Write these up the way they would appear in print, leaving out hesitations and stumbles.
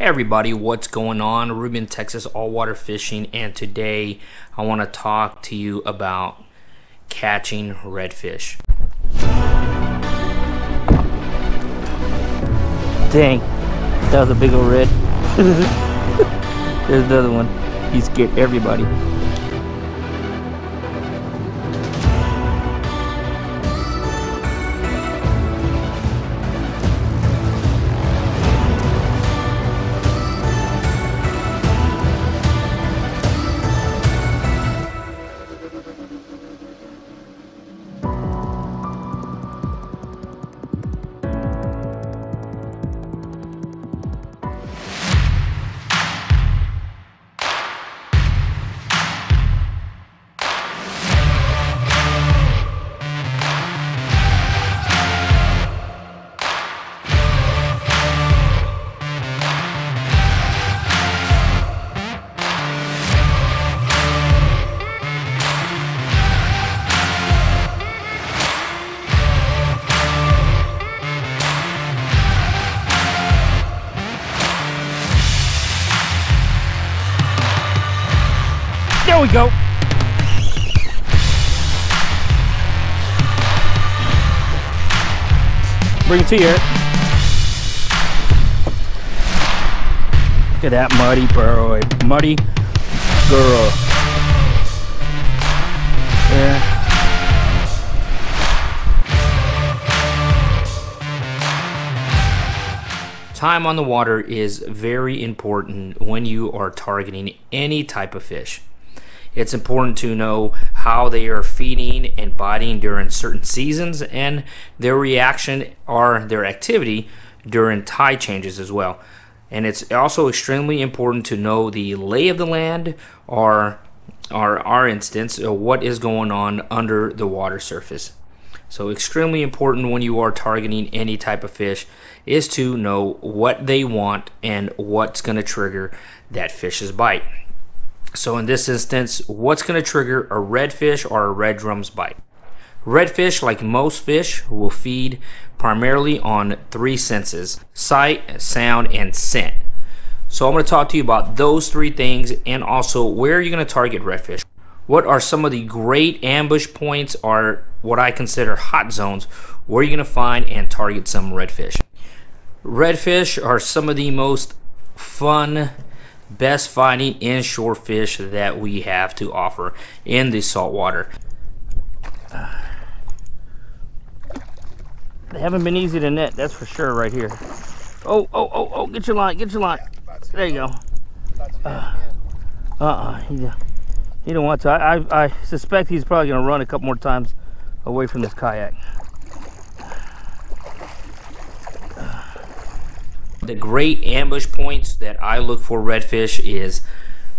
Hey everybody, what's going on? Ruben, Texas, all water fishing, and today I want to talk to you about catching redfish. Dang, that was a big old red. There's another one. He scared everybody. There we go. Bring it to you. Look at that muddy boy. Muddy girl. Yeah. Time on the water is very important when you are targeting any type of fish. It's important to know how they are feeding and biting during certain seasons and their reaction or their activity during tide changes as well. And it's also extremely important to know the lay of the land or our instance, what is going on under the water surface. So extremely important when you are targeting any type of fish is to know what they want and what's going to trigger that fish's bite. So in this instance, what's going to trigger a redfish or a red drum's bite? Redfish, like most fish, will feed primarily on three senses: sight, sound, and scent. So I'm going to talk to you about those three things and also where you're going to target redfish. What are some of the great ambush points or what I consider hot zones where you're going to find and target some redfish? Redfish are some of the most fun, best fighting inshore fish that we have to offer in the saltwater. They haven't been easy to net, that's for sure, right here. Oh, oh, oh, oh, get your line, get your line. There you go. He don't want to. I suspect he's probably going to run a couple more times away from this kayak. The great ambush points that I look for redfish is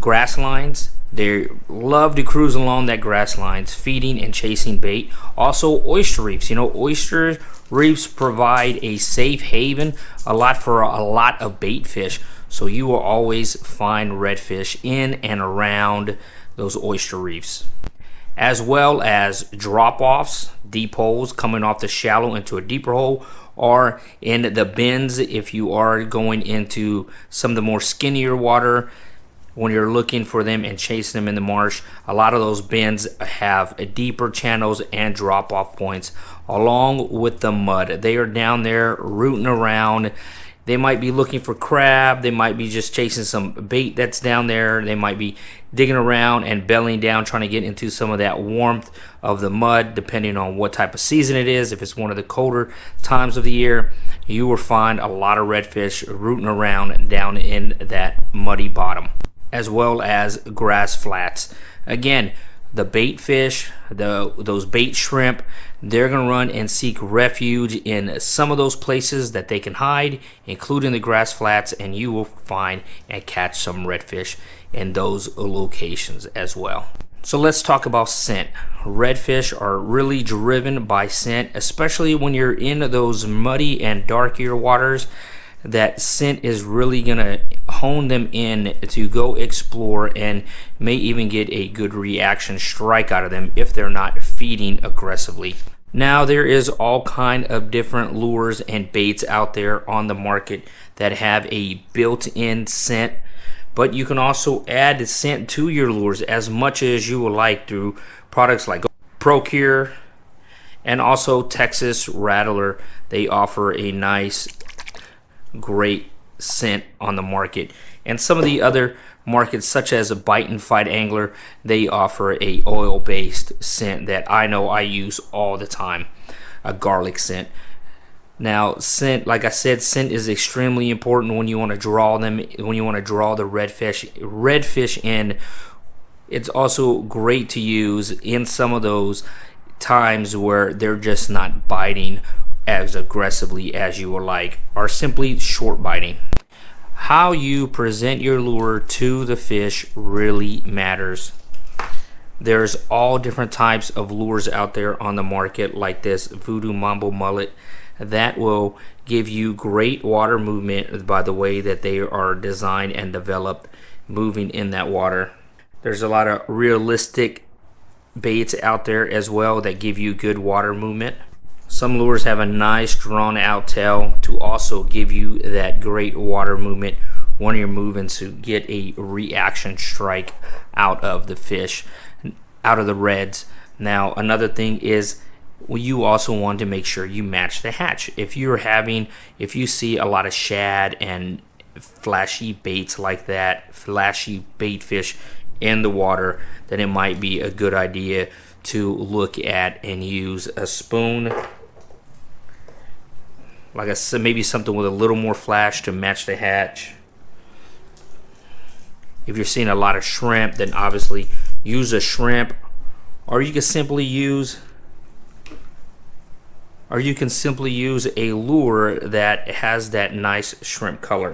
grass lines. They love to cruise along that grass lines, feeding and chasing bait. Also oyster reefs. You know, oyster reefs provide a safe haven for a lot of bait fish. So you will always find redfish in and around those oyster reefs. As well as drop-offs, deep holes, coming off the shallow into a deeper hole, or in the bends if you are going into some of the more skinnier water when you're looking for them and chasing them in the marsh. A lot of those bends have deeper channels and drop-off points along with the mud. They are down there rooting around. They might be looking for crab. They might be just chasing some bait that's down there. They might be digging around and bellying down, trying to get into some of that warmth of the mud, depending on what type of season it is. If it's one of the colder times of the year, you will find a lot of redfish rooting around down in that muddy bottom, as well as grass flats. Again, the bait fish, those bait shrimp, they're going to run and seek refuge in some of those places that they can hide, including the grass flats, and you will find and catch some redfish in those locations as well. So let's talk about scent. Redfish are really driven by scent, especially when you're in those muddy and darker waters. That scent is really going to hone them in to go explore and may even get a good reaction strike out of them if they're not feeding aggressively. Now there is all kind of different lures and baits out there on the market that have a built-in scent, but you can also add the scent to your lures as much as you would like through products like Pro-Cure and also Texas Rattler. They offer a nice, great scent on the market. And some of the other markets, such as a Bite and Fight Angler, they offer a oil-based scent that I know I use all the time, a garlic scent. Now, scent, like I said, scent is extremely important when you want to draw them, when you want to draw the redfish in. It's also great to use in some of those times where they're just not biting as aggressively as you would like, or simply short biting. How you present your lure to the fish really matters. There's all different types of lures out there on the market, like this Voodoo Mambo Mullet, that will give you great water movement by the way that they are designed and developed, moving in that water. There's a lot of realistic baits out there as well that give you good water movement. Some lures have a nice drawn out tail to also give you that great water movement when you're moving to get a reaction strike out of the fish, out of the reds. Now another thing is, you also want to make sure you match the hatch. If you see a lot of shad and flashy baits like that, flashy bait fish in the water, then it might be a good idea to look at and use a spoon, like I said, maybe something with a little more flash to match the hatch. If you're seeing a lot of shrimp, then obviously use a shrimp, or you can simply use a lure that has that nice shrimp color.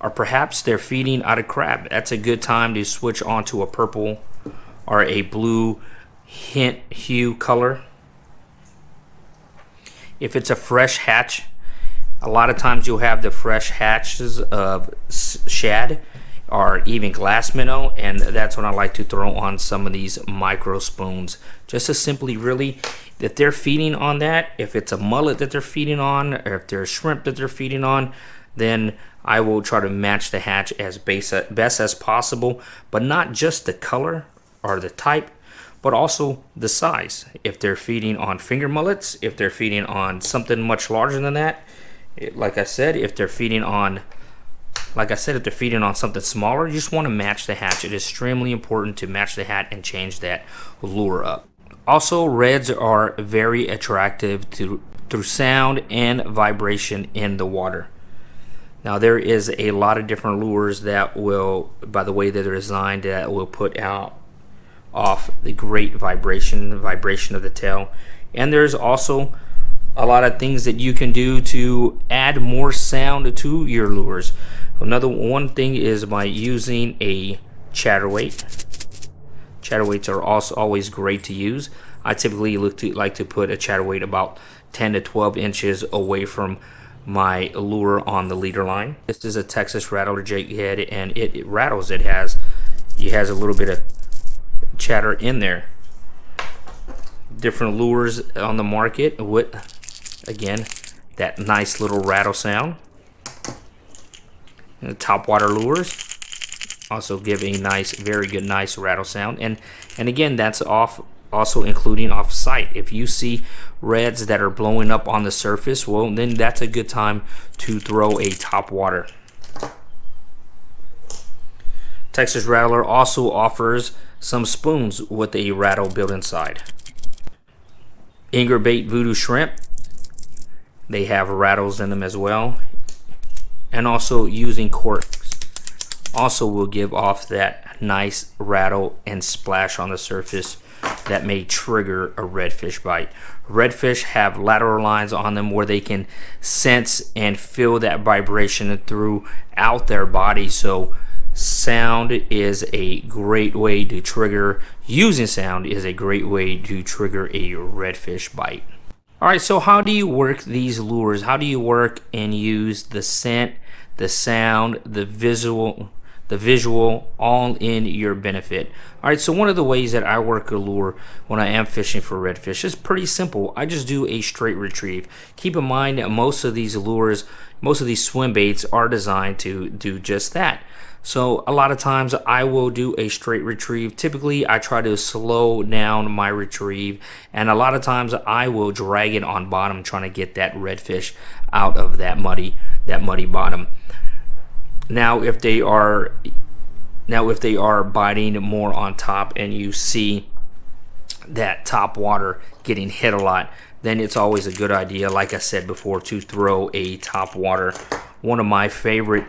Or perhaps they're feeding out of crab. That's a good time to switch onto a purple or a blue hue color. If it's a fresh hatch, a lot of times you'll have the fresh hatches of shad or even glass minnow, and that's when I like to throw on some of these micro spoons, just to simply really, if they're feeding on that, if it's a mullet that they're feeding on, or if there's shrimp that they're feeding on, then I will try to match the hatch as best as possible, but not just the color or the type, but also the size. If they're feeding on finger mullets, if they're feeding on something much larger than that, like I said, if they're feeding on something smaller, you just want to match the hatch. It is extremely important to match the hatch and change that lure up. Also, reds are very attractive through sound and vibration in the water. Now there is a lot of different lures that will, by the way that they're designed, that will put out off the great vibration of the tail. And there's also a lot of things that you can do to add more sound to your lures. Another one thing is by using a chatterweight. Chatterweights are also always great to use. I typically like to put a chatterweight about 10 to 12 inches away from my lure on the leader line. This is a Texas Rattler jig head, and it rattles. It has a little bit of chatter in there. Different lures on the market with, again, that nice little rattle sound. And the topwater lures also give a nice, very good, nice rattle sound. And again, that's off. Also including off-site. If you see reds that are blowing up on the surface, well, then that's a good time to throw a top water. Texas Rattler also offers some spoons with a rattle built inside. Anglerbait Voodoo Shrimp, they have rattles in them as well. And also using corks also will give off that nice rattle and splash on the surface that may trigger a redfish bite. Redfish have lateral lines on them where they can sense and feel that vibration throughout their body. So using sound is a great way to trigger a redfish bite. All right, so how do you work these lures? How do you work and use the scent, the sound, the visual, the visual, all in your benefit. All right, so one of the ways that I work a lure when I am fishing for redfish is pretty simple. I just do a straight retrieve. Keep in mind that most of these lures, most of these swim baits are designed to do just that. So a lot of times I will do a straight retrieve. Typically I try to slow down my retrieve, and a lot of times I will drag it on bottom trying to get that redfish out of that muddy bottom. Now if they are biting more on top and you see that top water getting hit a lot, then it's always a good idea, like I said before, to throw a top water. One of my favorite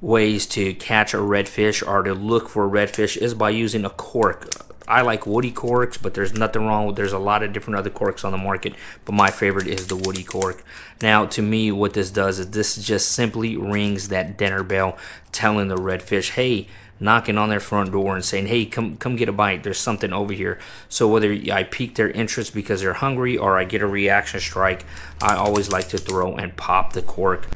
ways to catch a redfish or to look for redfish is by using a cork. I like Woodie Corks, but there's nothing wrong with, there's a lot of different other corks on the market, but my favorite is the Woodie Cork. Now to me, what this does is this just simply rings that dinner bell, telling the redfish, hey, knocking on their front door and saying, hey, come get a bite, there's something over here. So whether I pique their interest because they're hungry or I get a reaction strike, I always like to throw and pop the cork.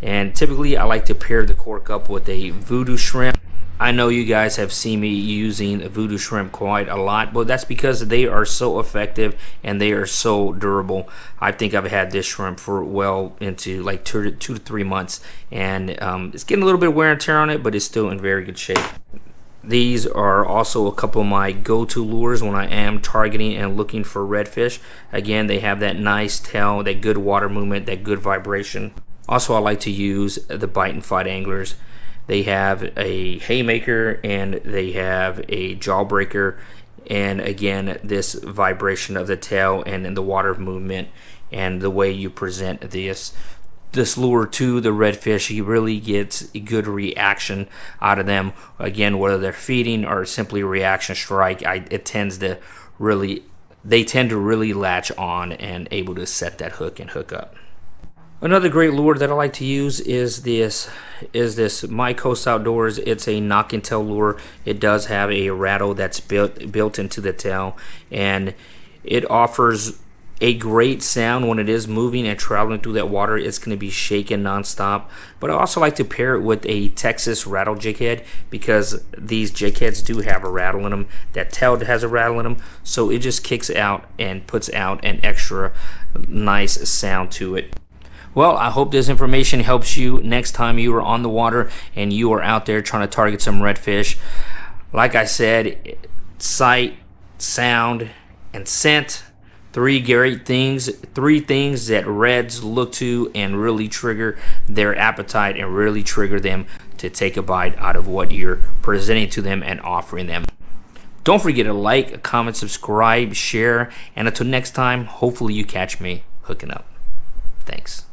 And typically I like to pair the cork up with a Voodoo Shrimp. I know you guys have seen me using Voodoo Shrimp quite a lot, but that's because they are so effective and they are so durable. I think I've had this shrimp for well into like two to three months, and it's getting a little bit wear and tear on it, but it's still in very good shape. These are also a couple of my go-to lures when I am targeting and looking for redfish. Again, they have that nice tail, that good water movement, that good vibration. Also, I like to use the Bite and Fight Anglers. They have a haymaker and they have a jawbreaker, and again, this vibration of the tail and the water movement and the way you present this lure to the redfish, he really gets a good reaction out of them. Again, whether they're feeding or simply reaction strike, they tend to really latch on and able to set that hook and hook up. Another great lure that I like to use is this My Coast Outdoors. It's a knock and tail lure. It does have a rattle that's built into the tail, and it offers a great sound when it is moving and traveling through that water. It's going to be shaking nonstop. But I also like to pair it with a Texas Rattle jig head, because these jig heads do have a rattle in them. That tail has a rattle in them, so it just kicks out and puts out an extra nice sound to it. Well, I hope this information helps you next time you are on the water and you are out there trying to target some redfish. Like I said, sight, sound, and scent. Three great things, three things that reds look to and really trigger their appetite and really trigger them to take a bite out of what you're presenting to them and offering them. Don't forget to like, comment, subscribe, share, and until next time, hopefully you catch me hooking up. Thanks.